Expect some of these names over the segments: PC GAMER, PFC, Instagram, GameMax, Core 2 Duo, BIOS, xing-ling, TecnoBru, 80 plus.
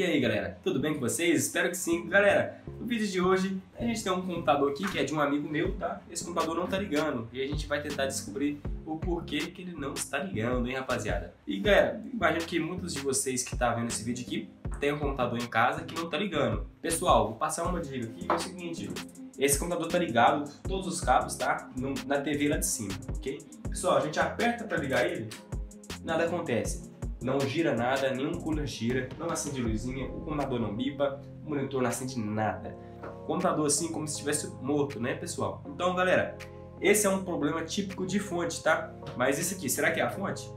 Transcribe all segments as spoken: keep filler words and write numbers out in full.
E aí galera, tudo bem com vocês? Espero que sim. Galera, no vídeo de hoje a gente tem um computador aqui que é de um amigo meu, tá? Esse computador não tá ligando e a gente vai tentar descobrir o porquê que ele não está ligando, hein rapaziada? E galera, imagino que muitos de vocês que tá vendo esse vídeo aqui tem um computador em casa que não tá ligando. Pessoal, vou passar uma dica aqui, é o seguinte: esse computador tá ligado, todos os cabos, tá? No, na T V lá de cima, ok? Pessoal, a gente aperta para ligar ele, nada acontece. Não gira nada, nenhum cooler gira, não acende luzinha, o computador não bipa, o monitor não acende nada. O computador assim como se estivesse morto, né pessoal? Então galera, esse é um problema típico de fonte, tá? Mas isso aqui, será que é a fonte?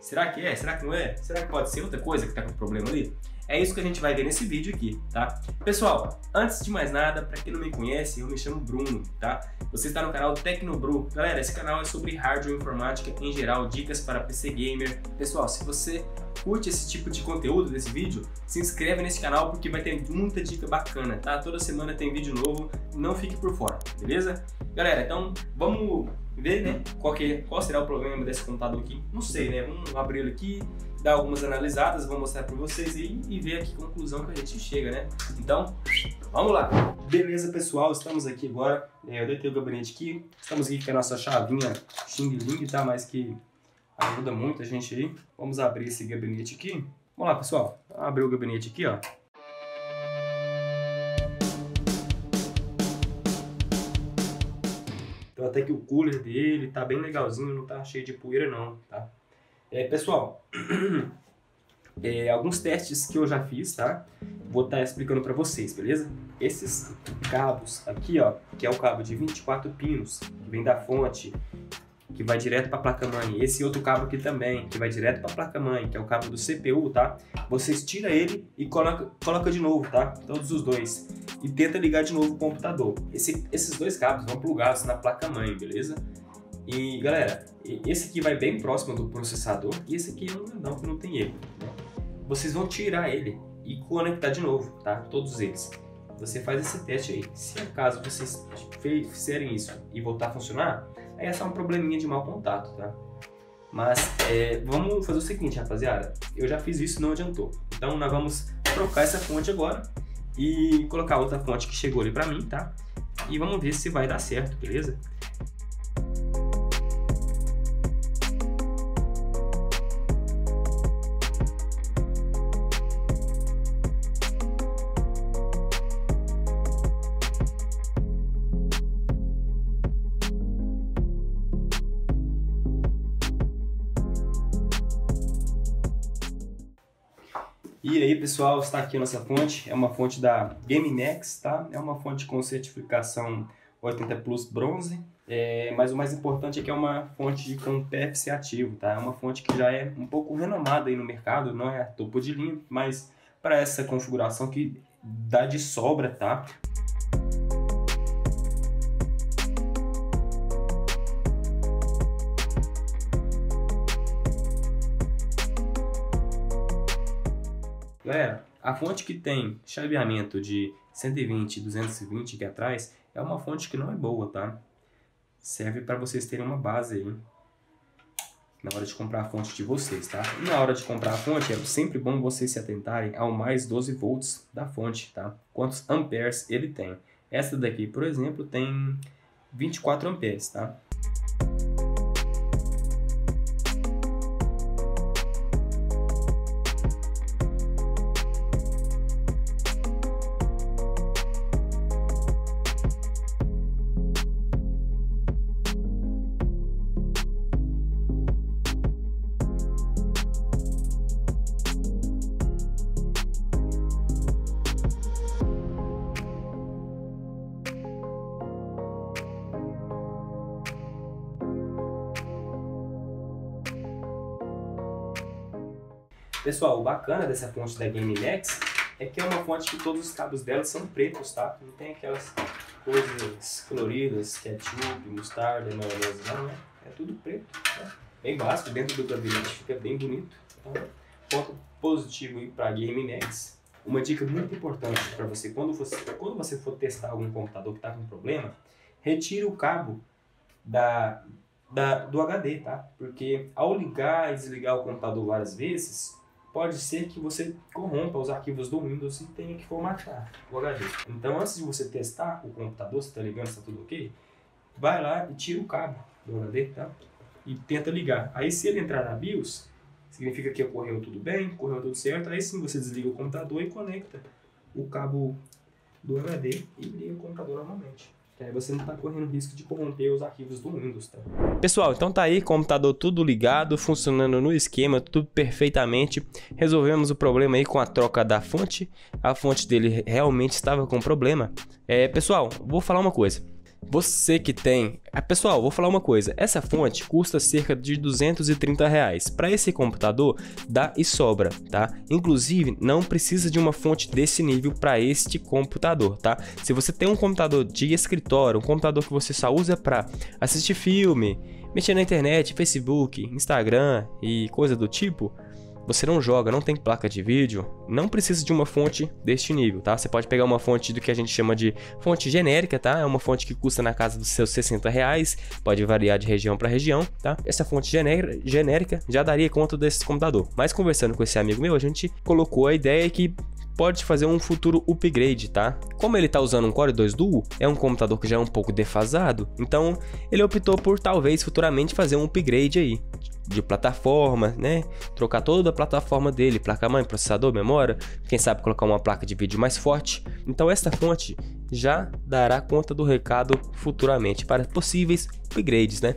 Será que é? Será que não é? Será que pode ser outra coisa que tá com problema ali? É isso que a gente vai ver nesse vídeo aqui, tá? Pessoal, antes de mais nada, para quem não me conhece, eu me chamo Bruno, tá? Você está no canal TecnoBru. Galera, esse canal é sobre hardware, informática em geral, dicas para P C Gamer. Pessoal, se você curte esse tipo de conteúdo desse vídeo, se inscreve nesse canal porque vai ter muita dica bacana, tá? Toda semana tem vídeo novo, não fique por fora, beleza? Galera, então vamos ver, né, qual, que, qual será o problema desse computador aqui. Não sei, né? Vamos abrir ele aqui, dar algumas analisadas, vou mostrar para vocês aí e ver a que conclusão que a gente chega, né? Então, vamos lá! Beleza, pessoal, estamos aqui agora, eu deitei o gabinete aqui, estamos aqui com a nossa chavinha xing-ling, tá? Mas que ajuda muito a gente aí. Vamos abrir esse gabinete aqui. Vamos lá, pessoal, abrir o gabinete aqui, ó. Então até que o cooler dele tá bem legalzinho, não tá cheio de poeira não, tá? É, pessoal, é, alguns testes que eu já fiz, tá? Vou estar tá explicando para vocês, beleza? Esses cabos aqui, ó, que é o cabo de vinte e quatro pinos, que vem da fonte, que vai direto para a placa-mãe. Esse outro cabo aqui também, que vai direto para a placa-mãe, que é o cabo do C P U, tá? Vocês tiram ele e coloca, coloca de novo, tá? Todos os dois. E tenta ligar de novo o computador. Esse, esses dois cabos vão plugados na placa-mãe, beleza? E galera, esse aqui vai bem próximo do processador e esse aqui não, não, não tem erro, né? Vocês vão tirar ele e conectar de novo, tá? Todos eles. Você faz esse teste aí. Se acaso vocês fizerem isso e voltar a funcionar, aí é só um probleminha de mau contato, tá? Mas é, vamos fazer o seguinte, rapaziada. Eu já fiz isso e não adiantou. Então nós vamos trocar essa fonte agora e colocar outra fonte que chegou ali pra mim, tá? E vamos ver se vai dar certo, beleza? E aí pessoal, está aqui a nossa fonte, é uma fonte da GameMax, tá? É uma fonte com certificação oitenta plus bronze, é, mas o mais importante é que é uma fonte com P F C ativo, tá? É uma fonte que já é um pouco renomada aí no mercado, não é topo de linha, mas para essa configuração que dá de sobra, tá? Galera, a fonte que tem chaveamento de cento e vinte, duzentos e vinte aqui atrás é uma fonte que não é boa, tá? Serve para vocês terem uma base aí na hora de comprar a fonte de vocês, tá? E na hora de comprar a fonte é sempre bom vocês se atentarem ao mais doze volts da fonte, tá? Quantos amperes ele tem. Essa daqui, por exemplo, tem vinte e quatro amperes, tá? Pessoal, o bacana dessa fonte da GameMax é que é uma fonte que todos os cabos dela são pretos, tá? Não tem aquelas coisas coloridas, ketchup, mostarda, maionese, não, né? É tudo preto, tá? Bem básico, dentro do gabinete fica bem bonito. Então, ponto positivo aí pra GameMax. Uma dica muito importante para você, quando você, quando você for testar algum computador que tá com problema, retire o cabo da... Da, do H D, tá? Porque ao ligar e desligar o computador várias vezes, pode ser que você corrompa os arquivos do Windows e tenha que formatar o H D. Então, antes de você testar o computador, se está ligando, se está tudo ok, vai lá e tira o cabo do H D, tá? E tenta ligar. Aí, se ele entrar na BIOS, significa que ocorreu tudo bem, correu tudo certo. Aí sim, você desliga o computador e conecta o cabo do H D e liga o computador novamente. Que aí você não está correndo risco de corromper os arquivos do Windows, tá? Pessoal, então tá aí, computador tudo ligado, funcionando no esquema, tudo perfeitamente. Resolvemos o problema aí com a troca da fonte. A fonte dele realmente estava com problema. É, pessoal, vou falar uma coisa. Você que tem... Ah, pessoal, vou falar uma coisa. Essa fonte custa cerca de duzentos e trinta reais. Para esse computador, dá e sobra, tá? Inclusive, não precisa de uma fonte desse nível para este computador, tá? Se você tem um computador de escritório, um computador que você só usa para assistir filme, mexer na internet, Facebook, Instagram e coisa do tipo... Você não joga, não tem placa de vídeo, não precisa de uma fonte deste nível, tá? Você pode pegar uma fonte do que a gente chama de fonte genérica, tá? É uma fonte que custa na casa dos seus sessenta reais, pode variar de região para região, tá? Essa fonte genérica já daria conta desse computador. Mas conversando com esse amigo meu, a gente colocou a ideia que pode fazer um futuro upgrade, tá? Como ele tá usando um Core dois Duo, é um computador que já é um pouco defasado, então ele optou por talvez futuramente fazer um upgrade aí de plataforma, né? Trocar toda a plataforma dele, placa-mãe, processador, memória, quem sabe colocar uma placa de vídeo mais forte. Então esta fonte já dará conta do recado futuramente para possíveis upgrades, né?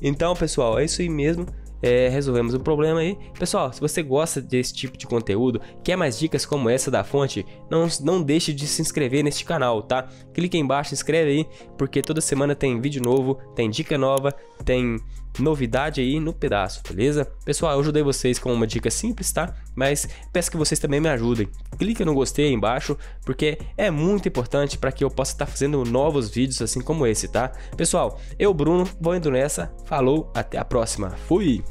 Então, pessoal, é isso aí mesmo. É, resolvemos o problema aí. Pessoal, se você gosta desse tipo de conteúdo, quer mais dicas como essa da fonte, não, não deixe de se inscrever neste canal, tá? Clique aí embaixo, inscreve aí, porque toda semana tem vídeo novo, tem dica nova, tem novidade aí no pedaço, beleza? Pessoal, eu ajudei vocês com uma dica simples, tá? Mas peço que vocês também me ajudem. Clique no gostei aí embaixo, porque é muito importante para que eu possa estar fazendo novos vídeos assim como esse, tá? Pessoal, eu, Bruno, vou indo nessa. Falou, até a próxima. Fui!